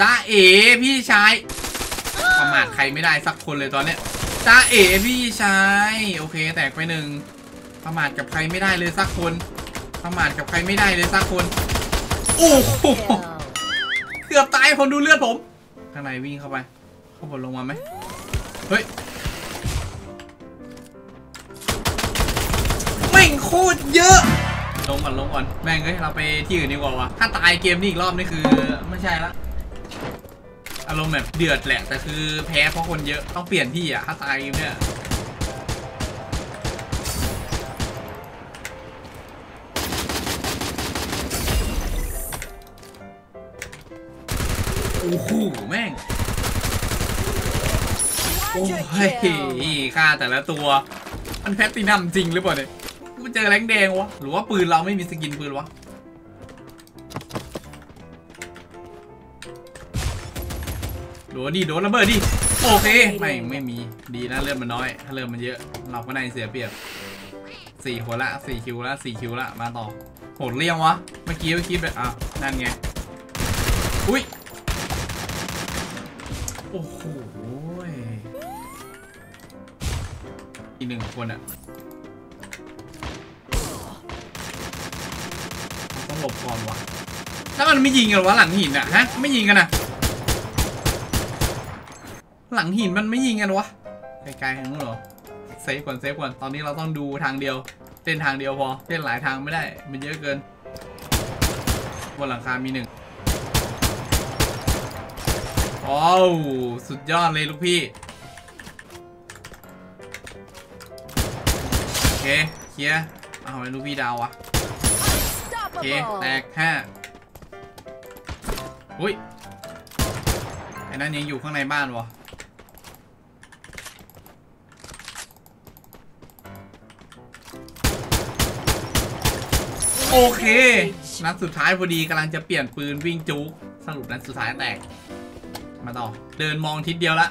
จ้าเอ๋พี่ชายประมาทใครไม่ได้สักคนเลยตอนเนี้ยจ้าเอ๋พี่ชายโอเคแตกไปหนึ่งประมาทกับใครไม่ได้เลยสักคนประมาทกับใครไม่ได้เลยสักคนโอ้โหเกือบตายคนดูเลือดผมข้างในวิ่งเข้าไปเขาบนลงมาไหมเฮ้ยแม่งโคตรเยอะลงก่อนแม่งเฮ้ยเราไปที่อื่นดีกว่าวะถ้าตายเกมนี้อีกรอบนี่คือไม่ใช่ละอารมณ์แบบเดือดแหละแต่คือแพ้เพราะคนเยอะต้องเปลี่ยนที่อ่ะถ้าตายเนี่ยโอ้โหแม่งโอ้ยฆ่าแต่ละตัวมันแพตตินัมจริงหรือเปล่าเนี่ยกูเจอแรงแดงวะหรือว่าปืนเราไม่มีสกินปืนวะโดนดิโดนระเบิดดิโอเคไม่มีดีนะเลือดมันน้อยถ้าเลือดมันเยอะเราก็ได้เสียเปรียบ4คนละ4คิวละ4คิวละมาต่อโหดเลี่ยงวะเมื่อกี้แบบอ่ะนั่นไงอุ้ยโอ้โหอีกหนึ่งคนอ่ะต้องหลบก่อนวะแล้วมันไม่ยิงกันวะหลังหินอ่ะฮะไม่ยิงกันอ่ะหลังหินมันไม่ยิงกันวะไกลๆทางนู้นเหรอเซฟก่อนตอนนี้เราต้องดูทางเดียวเต้นทางเดียวพอเต้นหลายทางไม่ได้มันเยอะเกินบนหลังคามีหนึ่งโอ้สุดยอดเลยลูกพี่โอเคเคลียร์เอาไอ้ลูกพี่ดาววะโอเคแตกห้าอุ้ยไอ้นั่นยังอยู่ข้างในบ้านวะโอเคนัดสุดท้ายพอดีกำลังจะเปลี่ยนปืนวิ่งจุกสรุปนัดสุดท้ายแตกมาต่อเดินมองทิศเดียวละ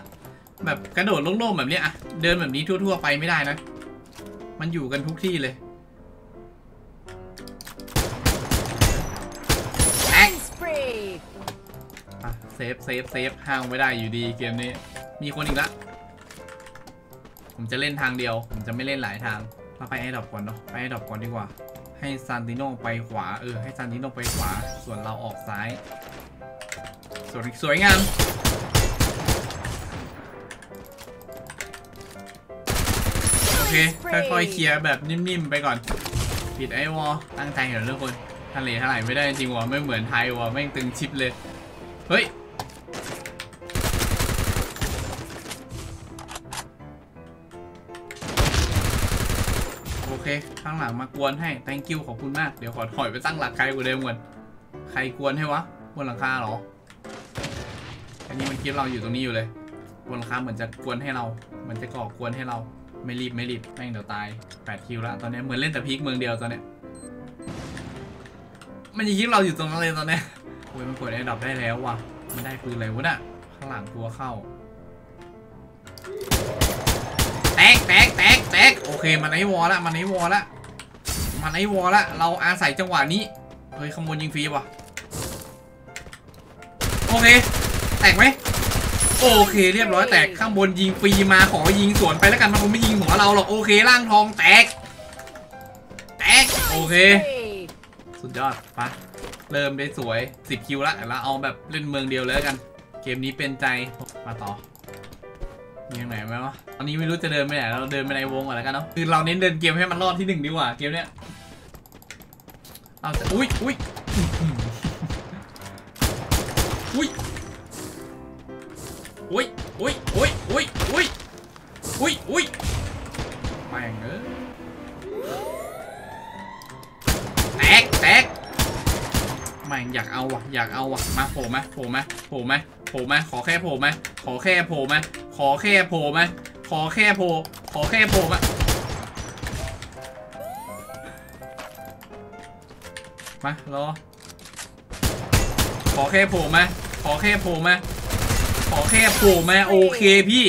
แบบกระโดดโล่งๆแบบนี้อะเดินแบบนี้ทั่วๆไปไม่ได้นะมันอยู่กันทุกที่เลยเซฟห้างไม่ได้อยู่ดีเกมนี้มีคนอีกละผมจะเล่นทางเดียวผมจะไม่เล่นหลายทางเราไปไอ้ดอกก่อนเนาะไปไอ้ดอกก่อนดีกว่าให้ซานติโน่ไปขวาให้ซานติโน่ไปขวาส่วนเราออกซ้ายสวยงามโอเคค่อยๆเคลียร์แบบนิ่มๆไปก่อนปิดไอ้วอตั้งใจเหรอทุกคนทะเลเท่าไหร่ไม่ได้จริงวะไม่เหมือนไทยวะไม่ตึงชิปเลยเฮ้ยโอเคข้างหลังมากวนให้ thank you ขอบคุณมากเดี๋ยวขอถอยไปตั้งหลักไกลกว่าเดิมก่อนใครกวนให้วะบนหลังคาเหรออันนี้มันคิดเราอยู่ตรงนี้อยู่เลยบนหลังคาเหมือนจะกวนให้เรามันจะก่อกวนให้เราไม่รีบแม่งเดี๋ยวตาย8คิวละตอนนี้เหมือนเล่นแต่พีคเมืองเดียวตอนนี้มันจะคิดเราอยู่ตรงนั้นเลยตอนนี้โอ้ยมันกดได้ดับได้แล้วว่ะมันได้ปืนอะไรวะน่ะข้างหลังกลัวเข้าแตกโอเคมันไอวอลละเราอาศัยจังหวะนี้เฮ้ยขโมยยิงฟรีว่ะโอเคแตกไหมโอเคเรียบร้อยแตกข้างบนยิงฟรีมาขอยิงสวนไปแล้วกันมันคงไม่ยิงหัวเราหรอกโอเคร่างทองแตกโอเคสุดยอดปะเริ่มได้สวย10คิวละแล้วเอาแบบเล่นเมืองเดียวเลยกันเกมนี้เป็นใจมาต่อยังไหนไหมวะตอนนี้ไม่รู้จะเดินไปไหนเราเดินไปในวงก่อนแล้วกันเนาะคือเราเน้นเดินเกมให้มันรอดที่1ดีกว่าเกมเนี้ยเอาจะอุ้ยแม่งเอ้ยแตกแม่งอยากเอาว่ะมาโผล่มาขอแค่โผล่มามารอขอแค่โผล่มาโอเคพี่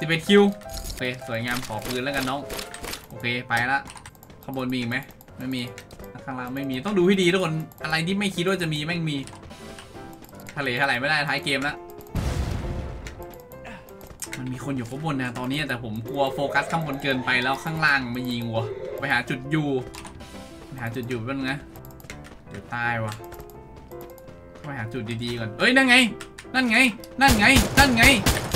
11คิวโอเคสวยงามขอปืนแล้วกันน้องโอเคไปละข้างบนมีอีกไหมไม่มีข้างล่างไม่มีต้องดูให้ดีทุกคนอะไรที่ไม่คิดว่าจะมีแม่งมี ทะเลเท่าไหร่ไม่ได้ท้ายเกมแล้วมันมีคนอยู่ข้างบนนะตอนนี้แต่ผมกลัวโฟกัสข้างบนเกินไปแล้วข้างล่างมายิงวะไปหาจุดยูหาจุดยูบ้างนะเดี๋ยวตายวะไปหาจุดดีๆก่อนเอ้ยนั่นไงนั่นไงนั่นไงนั่นไง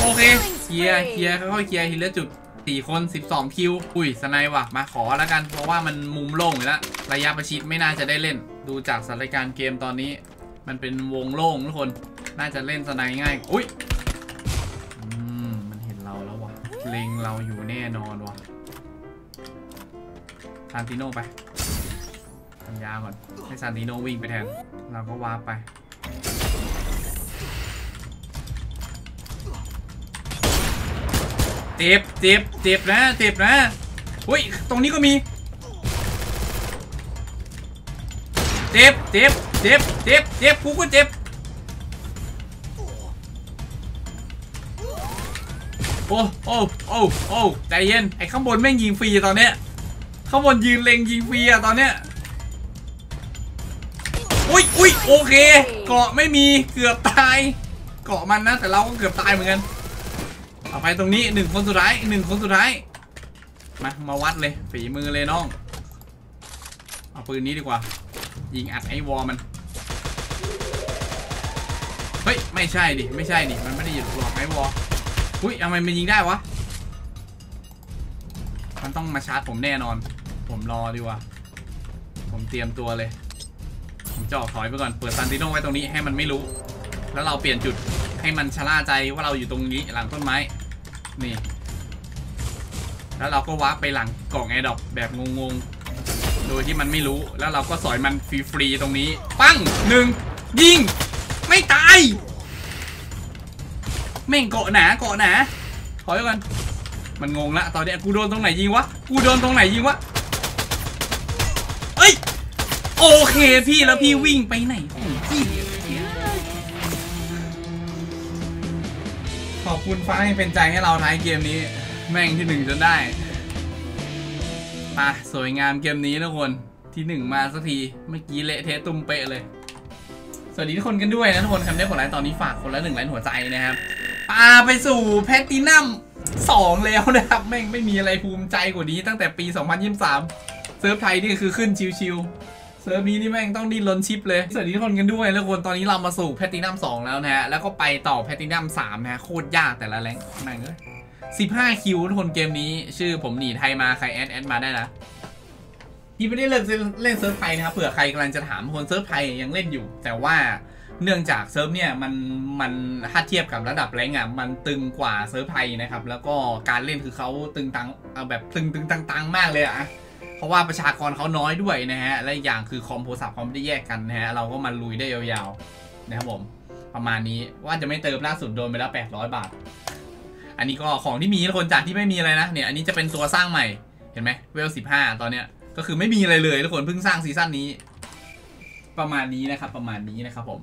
โอเคเคลียร์ค่อยๆเคลียร์ทีละจุด4คน12คิวอุ้ยสไนว่ะมาขอแล้วกันเพราะว่ามันมุมโล่งอยู่แล้วระยะประชิดไม่น่าจะได้เล่นดูจากสถานการณ์เกมตอนนี้มันเป็นวงโล่งทุกคนน่าจะเล่นสไนง่ายอุ้ยมันเห็นเราแล้ววะเล็งเราอยู่แน่นอนวะซานติโน่ไปทำยาก่อนให้ซานติโน่วิ่งไปแทนเราก็วาร์ปไปเจ็บนะเจ็บนะอุ้ยตรงนี้ก็มีเจ็บกูก็เจ็บโอ้ใจเย็นไอ้ข้างบนแม่งยิงฟรีตอนเนี้ยข้างบนยืนเล็งยิงฟรีอะตอนเนี้ยอุ้ยโอเคเกาะไม่มีเกือบตายเกาะมันนะแต่เราก็เกือบตายเหมือนกันเอาไปตรงนี้1คนสุดท้าย1คนสุดท้ายมาวัดเลยฝีมือเลยน้องเอาปืนนี้ดีกว่ายิงอัดไอ้วอมันเฮ้ยไม่ใช่ดิมันไม่ได้หยุดหลอกไอ้วออุ้ยทำไมมันยิงได้วะมันต้องมาชาร์จผมแน่นอนผมรอดีกว่าผมเตรียมตัวเลยผมจะออกถอยไปก่อนเปิดซันติโน่ไว้ตรงนี้ให้มันไม่รู้แล้วเราเปลี่ยนจุดให้มันชะล่าใจว่าเราอยู่ตรงนี้หลังต้นไม้นี่แล้วเราก็วาร์ปไปหลังกล่องแอร์ดรอปแบบงงๆโดยที่มันไม่รู้แล้วเราก็สอยมันฟรีๆตรงนี้ปั้งหนึ่งยิงไม่ตายแม่งเกาะหนาขอเดี๋ยวกันมันงงละตอนนี้กูโดนตรงไหนยิงวะเอ้ยโอเคพี่แล้วพี่วิ่งไปไหนของพี่ขอบคุณฟ้าให้เป็นใจให้เราท้ายเกมนี้แม่งที่1จนได้มาสวยงามเกมนี้ทุกคนที่1มาสักทีเมื่อกี้เละเทะตุ้มเปะเลยสวัสดีทุกคนกันด้วยนะทุกคนคำนี้กดไลค์ตอนนี้ฝากคนละ1ไลค์หัวใจนะครับปาไปสู่แพลตินัม2แล้วนะครับแม่งไม่มีอะไรภูมิใจกว่านี้ตั้งแต่ปี2023เซิร์ฟไทยนี่คือขึ้นชิวเซิร์ฟนี้นี่แม่งต้องดิ้นรนชิปเลยสวัสดีทุกคนกันด้วยแล้วคนตอนนี้เรามาสู่แพลตินัม2แล้วนะฮะแล้วก็ไปต่อแพลตินัม3นะโคตรยากแต่ละแรงแม่งเลย15คิวทุกคนเกมนี้ชื่อผมหนีไทยมาใครแอดมาได้นะที่ไม่ได้เล่นเซิร์ฟไทยนะครับเผื่อใครกำลังจะถามคนเซิร์ฟไทยยังเล่นอยู่แต่ว่าเนื่องจากเซิร์ฟเนี่ยมันถ้าเทียบกับระดับแรงอ่ะมันตึงกว่าเซิร์ฟไทยนะครับแล้วก็การเล่นคือเขาตึงตังเอาแบบตึงตังมากเลยอ่ะเพราะว่าประชากรเขาน้อยด้วยนะฮะและอย่างคือคอมโพสับคอมไม่ได้แยกกันนะฮะเราก็มาลุยได้ยาวๆนะครับผมประมาณนี้ว่าจะไม่เติมล่าสุดโดนไปแล้ว800บาทอันนี้ก็ของที่มีคนจากที่ไม่มีอะไรนะเนี่ยอันนี้จะเป็นตัวสร้างใหม่เห็นไหมเวล15ตอนเนี้ยก็คือไม่มีอะไรเลยทุกคนเพิ่งสร้างซีซั่นนี้ประมาณนี้นะครับผม